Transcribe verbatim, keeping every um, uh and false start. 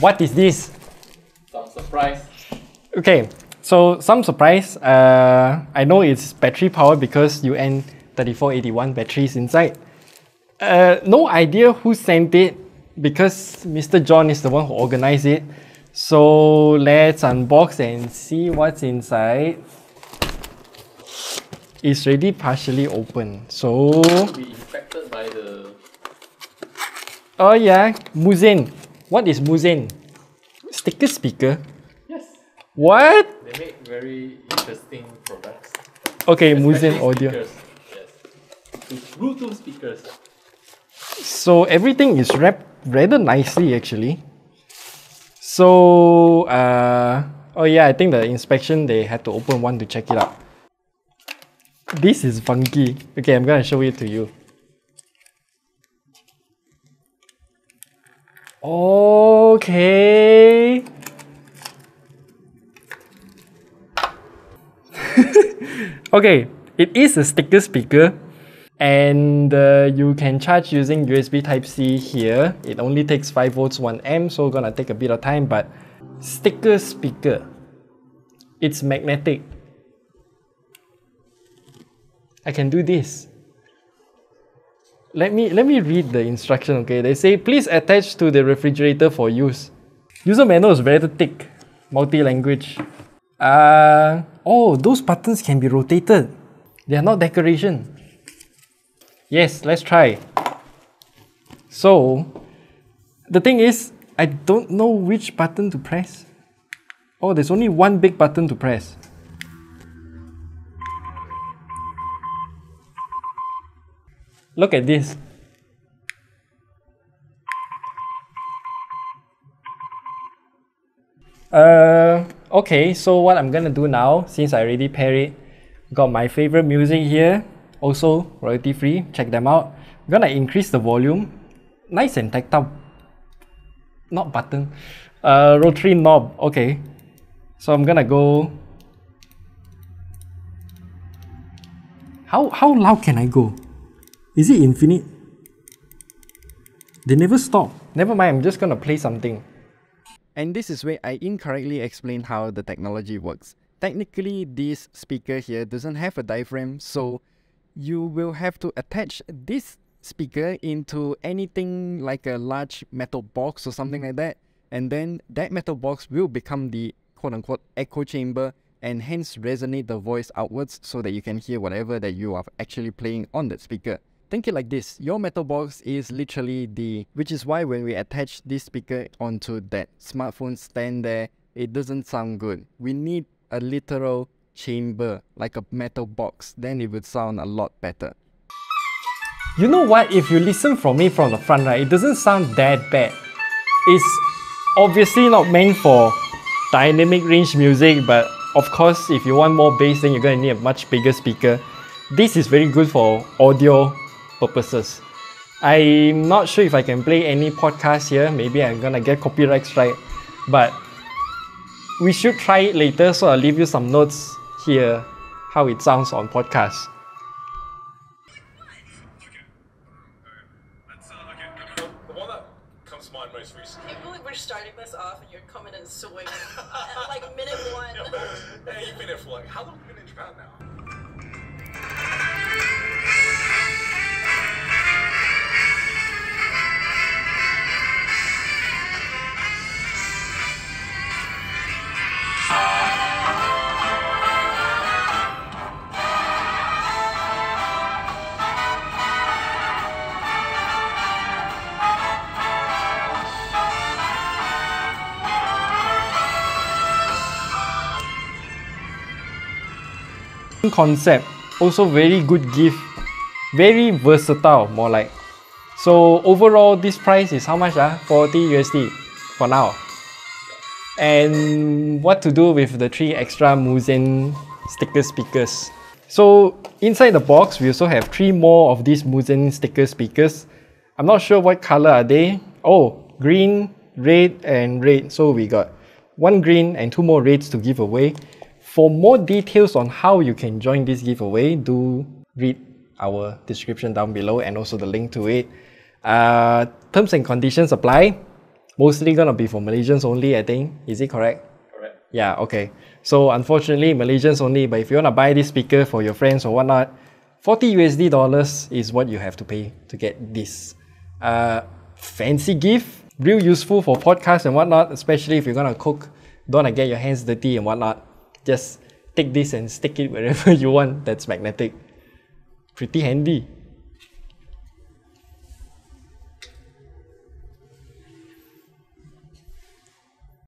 What is this? Some surprise. Okay, so some surprise. Uh, I know it's battery powered because U N thirty-four eighty-one batteries inside. Uh, no idea who sent it because Mister John is the one who organized it. So let's unbox and see what's inside. It's already partially open. So be infected by the. Oh yeah, Muzen. What is Muzen? Sticker speaker? Yes. What? They make very interesting products. Okay, Muzen Audio. Yes. Bluetooth speakers. So everything is wrapped rather nicely actually. So, uh, oh yeah, I think the inspection, they had to open one to check it out. This is funky. Okay, I'm gonna show it to you. Okay. Okay, it is a sticker speaker. And uh, you can charge using U S B Type C here. It only takes five volts one amp, so gonna take a bit of time, but sticker speaker. It's magnetic. I can do this. Let me, let me read the instruction, okay? They say, please attach to the refrigerator for use. User manual is very thick. Multi-language. Uh, oh, those buttons can be rotated. They are not decoration. Yes, let's try. So, the thing is, I don't know which button to press. Oh, there's only one big button to press. Look at this. Uh, okay, so what I'm gonna do now, since I already paired it, got my favorite music here. Also royalty free, check them out. I'm gonna increase the volume. Nice and tactile. Not button. Uh, rotary knob. Okay. So I'm gonna go. How how loud can I go? Is it infinite? They never stop. Never mind. I'm just gonna play something. And this is where I incorrectly explained how the technology works. Technically, this speaker here doesn't have a diaphragm, so you will have to attach this speaker into anything like a large metal box or something like that, and then that metal box will become the quote-unquote echo chamber and hence resonate the voice outwards so that you can hear whatever that you are actually playing on that speaker. Think it like this, your metal box is literally the, which is why when we attach this speaker onto that smartphone stand there, it doesn't sound good. We need a literal chamber, like a metal box, then it would sound a lot better. You know what, if you listen from me from the front, right, it doesn't sound that bad. It's obviously not meant for dynamic range music, but of course if you want more bass then you're gonna need a much bigger speaker. This is very good for audio purposes. I'm not sure if I can play any podcast here, maybe I'm gonna get copyright strike, but we should try it later, so I'll leave you some notes here how it sounds on podcast. Okay. Okay. That's, uh, okay. The one that comes to mind most recently. Can you believe we're starting this off and your comment is so weird? At like minute one. Yeah, but, hey, you've been here for like, how long have you been in Japan now? Concept, also very good gift, very versatile more like. So overall this price is how much? Ah? forty U S D for now. And what to do with the three extra Muzen sticker speakers? So inside the box we also have three more of these Muzen sticker speakers. I'm not sure what color are they. Oh, green, red and red. So we got one green and two more reds to give away. For more details on how you can join this giveaway, do read our description down below and also the link to it. Uh, terms and conditions apply. mostly gonna be for Malaysians only, I think. Is it correct? Correct. Yeah, okay. So unfortunately, Malaysians only, but if you wanna buy this speaker for your friends or whatnot, forty U S D dollars is what you have to pay to get this. Uh, fancy gift, real useful for podcasts and whatnot, especially if you're gonna cook, don't wanna get your hands dirty and whatnot. Just take this and stick it wherever you want that's magnetic. Pretty handy.